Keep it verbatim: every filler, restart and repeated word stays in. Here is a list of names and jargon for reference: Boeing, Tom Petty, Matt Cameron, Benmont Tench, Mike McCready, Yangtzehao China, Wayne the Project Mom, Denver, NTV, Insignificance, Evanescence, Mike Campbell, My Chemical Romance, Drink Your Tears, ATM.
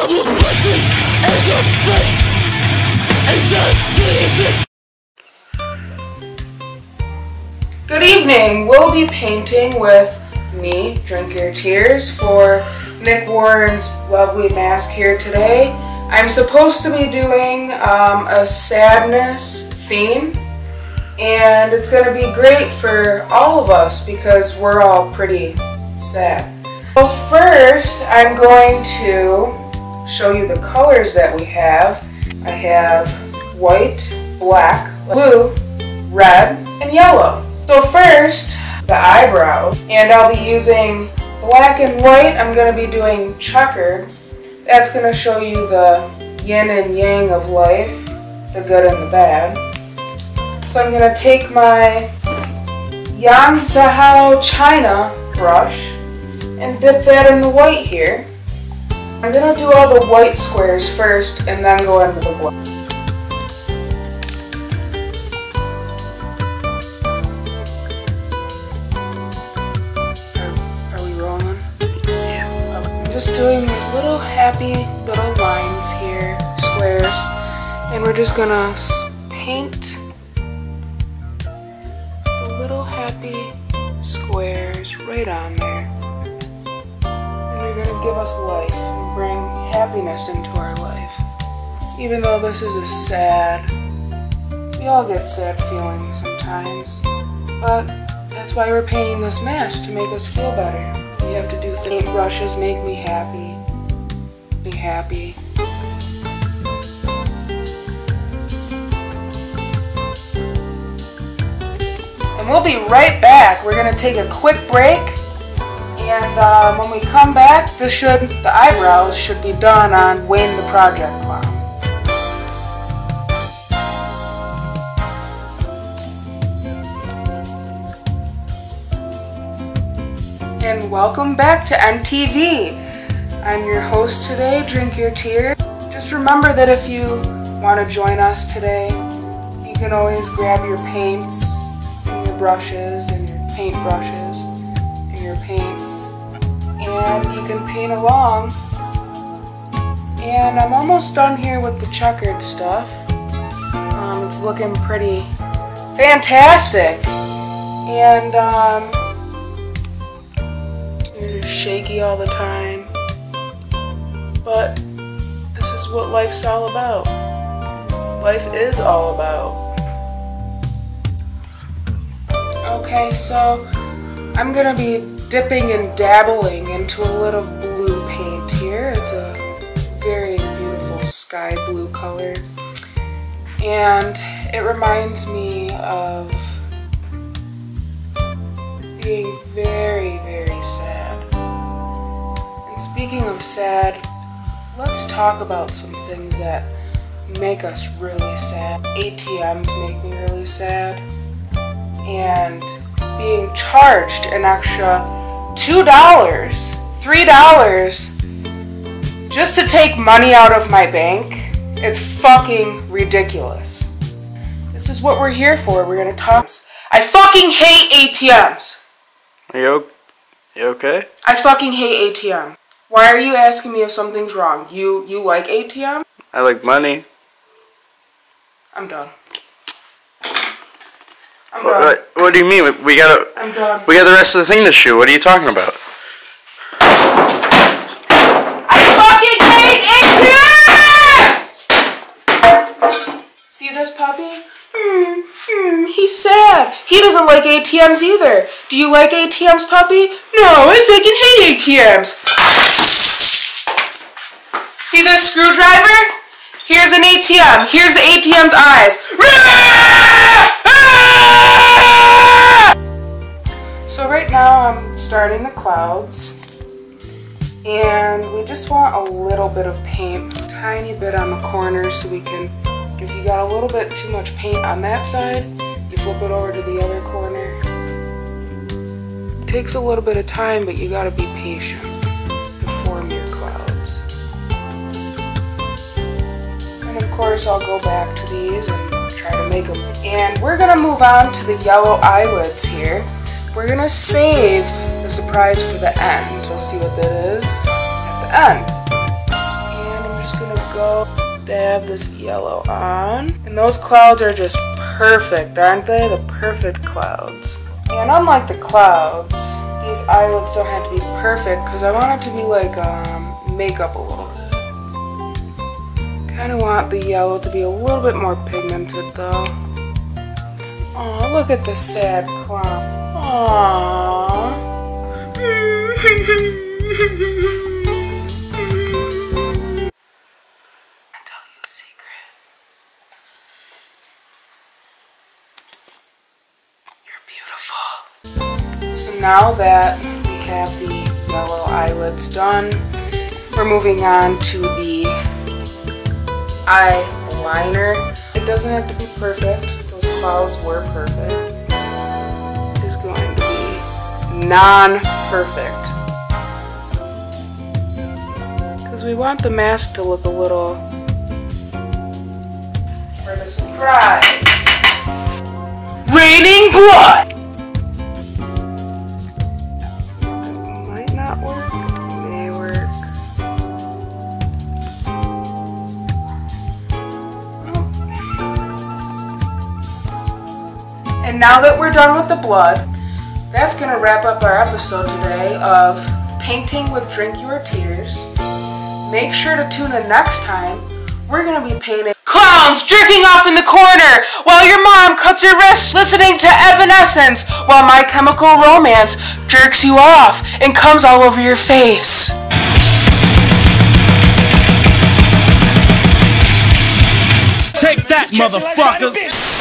someone punched me in the face. It's a shitty. Good evening. We'll be painting with me, Drink Your Tears, for Nick Warren's lovely mask here today. I'm supposed to be doing um, a sadness theme, and it's going to be great for all of us because we're all pretty sad. Well, first I'm going to show you the colors that we have. I have white, black, blue, red, and yellow. So first, the eyebrows, and I'll be using black and white. I'm going to be doing checkered. That's going to show you the yin and yang of life, the good and the bad. So I'm going to take my Yangtzehao China brush and dip that in the white here. I'm going to do all the white squares first and then go into the black. Are, are we rolling? Yeah. Oh, I'm just doing these little happy little lines here, squares, and we're just going to paint the little happy squares right on there. They're going to give us life and bring happiness into our life. Even though this is a sad, we all get sad feelings sometimes, but that's why we're painting this mask, to make us feel better. We have to do things. Brushes make me happy, be happy. And we'll be right back. We're going to take a quick break. And uh, when we come back, this should, the eyebrows should be done on Wayne the Project Mom. And welcome back to N T V. I'm your host today, Drink Your Tears. Just remember that if you want to join us today, you can always grab your paints and your brushes and your paint brushes. Your paints, and you can paint along. And I'm almost done here with the checkered stuff. Um, it's looking pretty fantastic. And um, you're just shaky all the time, but this is what life's all about. Life is all about. Okay, so I'm gonna be dipping and dabbling into a little blue paint here. It's a very beautiful sky blue color, and it reminds me of being very, very sad. And speaking of sad, let's talk about some things that make us really sad. A T Ms make me really sad, and being charged an extra two dollars, three dollars just to take money out of my bank. It's fucking ridiculous. This is what we're here for. We're gonna talk. I fucking hate A T Ms. Are you, you okay? I fucking hate A T M. Why are you asking me if something's wrong? You, you like A T M? I like money. I'm done. I'm done. What, what, what do you mean? We, we gotta. I'm done. We got the rest of the thing to shoot. What are you talking about? I fucking hate A T Ms! See this puppy? Hmm. Hmm. He's sad. He doesn't like A T Ms either. Do you like A T Ms, puppy? No, I fucking hate A T Ms. See this screwdriver? Here's an A T M. Here's the A T M's eyes. So right now I'm starting the clouds, and we just want a little bit of paint, a tiny bit on the corners, so we can, if you got a little bit too much paint on that side, you flip it over to the other corner. It takes a little bit of time, but you gotta be patient to form your clouds. And of course I'll go back to these and try to make them. And we're gonna move on to the yellow eyelids here. We're gonna save the surprise for the end. We'll see what that is at the end. ago. They have this yellow on. And those clouds are just perfect, aren't they? The perfect clouds. And unlike the clouds, these eyelids don't have to be perfect because I want it to be like um, makeup a little bit. Kind of want the yellow to be a little bit more pigmented though. Aw, look at the sad clown. Aww. So now that we have the yellow eyelids done, we're moving on to the eyeliner. It doesn't have to be perfect. Those clouds were perfect. It's going to be non-perfect. Because we want the mask to look a little for the surprise. Raining blood! And now that we're done with the blood, that's going to wrap up our episode today of Painting with Drink Your Tears. Make sure to tune in next time. We're going to be painting clowns jerking off in the corner while your mom cuts her wrist listening to Evanescence while My Chemical Romance jerks you off and comes all over your face. Take that, motherfuckers!